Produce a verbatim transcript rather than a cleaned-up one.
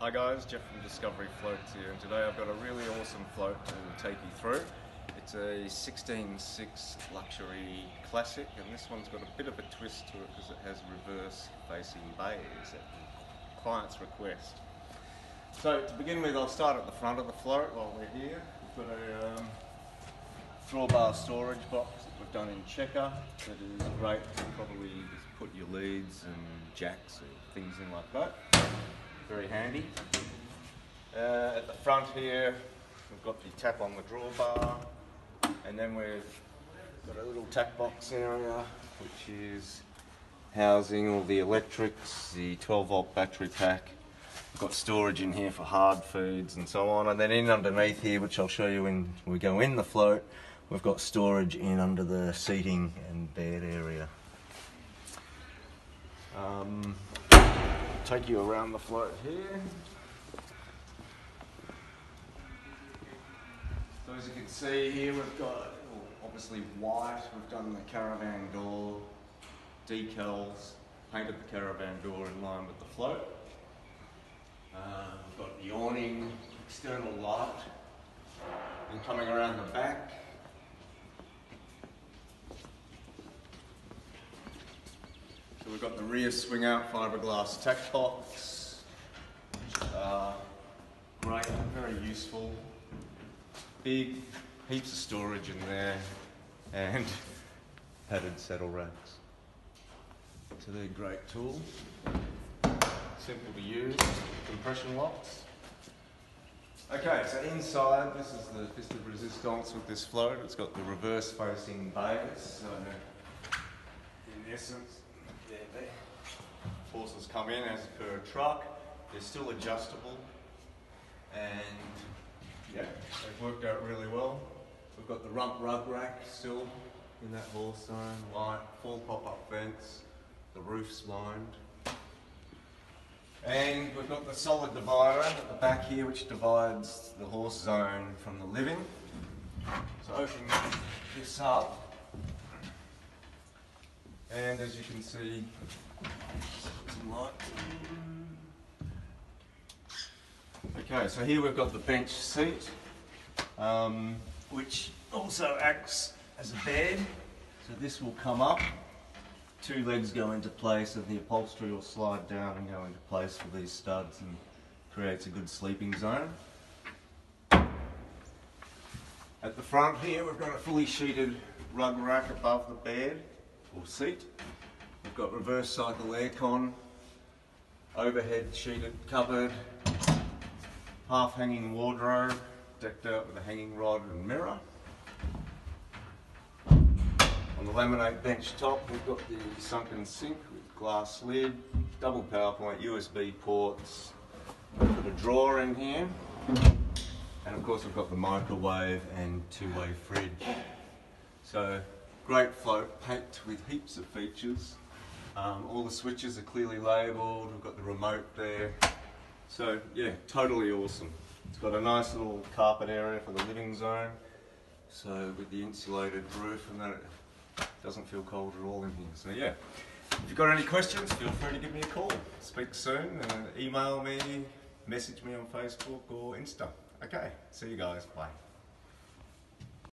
Hi guys, Jeff from Discovery Floats here, and today I've got a really awesome float to take you through. It's a sixteen six luxury classic, and this one's got a bit of a twist to it because it has reverse facing bays at the client's request. So to begin with, I'll start at the front of the float while we're here. We've got a um, drawbar storage box that we've done in checker that is great to probably just put your leads and jacks and things in like that. Very handy. Uh, at the front here, we've got the tap on the drawbar, and then we've got a little tap box area, which is housing all the electrics, the twelve volt battery pack. We've got storage in here for hard foods and so on, and then in underneath here, which I'll show you when we go in the float, we've got storage in under the seating and bed area. Um, Take you around the float here. So as you can see here, we've got obviously white. We've done the caravan door decals, painted the caravan door in line with the float. Uh, we've got the awning, external light, and coming around the back. We've got the rear swing out fiberglass tack box, which are great, very useful. Big, heaps of storage in there, and padded saddle racks. So they're a great tool, simple to use, compression locks. Okay, so inside, this is the piste de resistance with this float. It's got the reverse facing bays, so in essence, There, there. Horses come in as per a truck. They're still adjustable, and yeah, they've worked out really well. We've got the rump rug rack still in that horse zone, light, full pop-up vents, the roof's lined. And we've got the solid divider at the back here, which divides the horse zone from the living. So opening this up, and as you can see, some light. Okay, so here we've got the bench seat, um, which also acts as a bed. So this will come up, two legs go into place, and the upholstery will slide down and go into place for these studs, and creates a good sleeping zone. At the front here, we've got a fully sheeted rug rack above the bed. Or seat. We've got reverse cycle aircon, overhead sheeted cupboard, half hanging wardrobe decked out with a hanging rod and mirror. On the laminate bench top, we've got the sunken sink with glass lid, double PowerPoint, U S B ports. We've got a drawer in here, and of course we've got the microwave and two-way fridge. So great float, packed with heaps of features. Um, all the switches are clearly labelled. We've got the remote there. So yeah, totally awesome. It's got a nice little carpet area for the living zone. So with the insulated roof, and that, it doesn't feel cold at all in here. So yeah, if you've got any questions, feel free to give me a call. Speak soon, and email me, message me on Facebook or Insta. Okay, see you guys, bye.